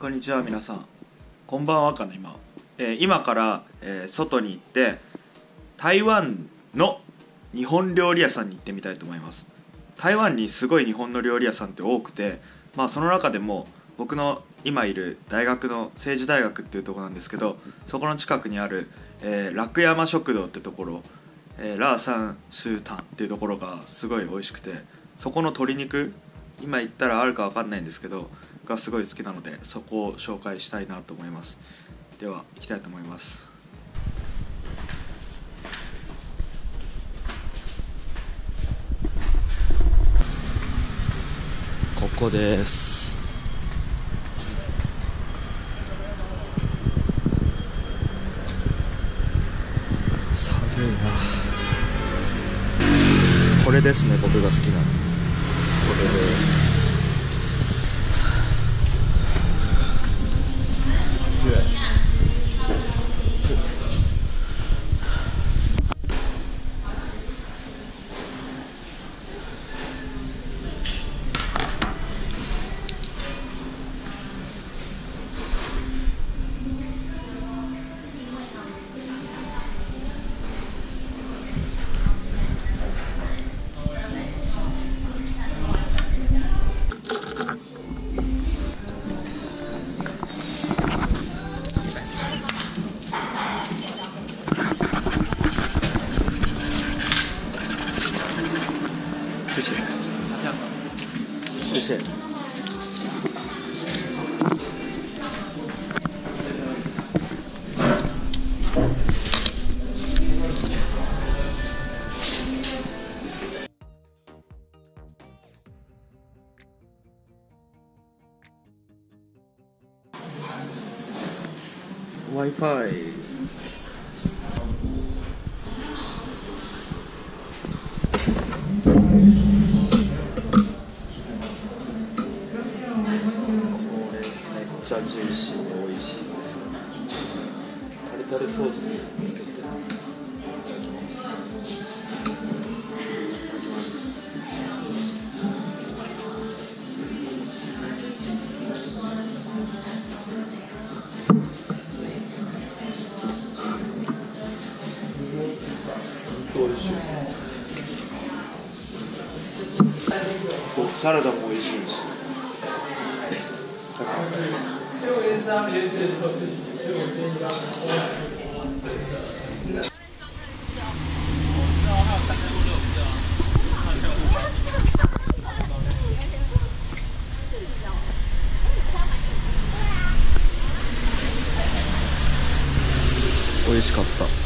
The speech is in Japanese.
こんにちは皆さん、こんばんはかな今、今から、外に行って台湾の日本料理屋さんに行ってみたいと思います。台湾にすごい日本の料理屋さんって多くて、その中でも僕の今いる大学の政治大学っていうところなんですけど、そこの近くにある、楽山食堂ってところ、ラーサンスータンっていうところがすごい美味しくて、そこの鶏肉今言ったらあるか分かんないんですけどがすごい好きなので、そこを紹介したいなと思います。では行きたいと思います。ここです。寒いな。これですね、僕が好きなこれです。Wi-Fi。めっちゃジューシーで美味しいですよね。タルタルソースをつけていただきます。本当美味しい。サラダも美味しいし、美味しかった。